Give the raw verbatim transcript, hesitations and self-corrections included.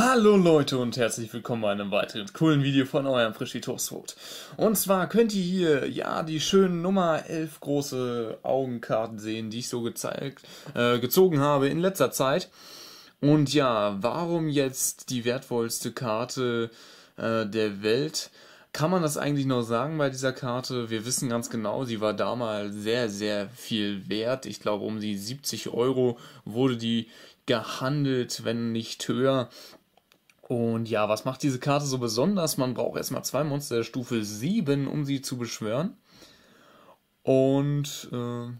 Hallo Leute und herzlich willkommen bei einem weiteren coolen Video von eurem FrischWieToastbrot. Und zwar könnt ihr hier ja die schönen Nummer elf große Augenkarten sehen, die ich so gezeigt, äh, gezogen habe in letzter Zeit. Und ja, warum jetzt die wertvollste Karte äh, der Welt? Kann man das eigentlich noch sagen bei dieser Karte? Wir wissen ganz genau, sie war damals sehr, sehr viel wert. Ich glaube, um die siebzig Euro wurde die gehandelt, wenn nicht höher. Und ja, was macht diese Karte so besonders? Man braucht erstmal zwei Monster der Stufe sieben, um sie zu beschwören. Und äh,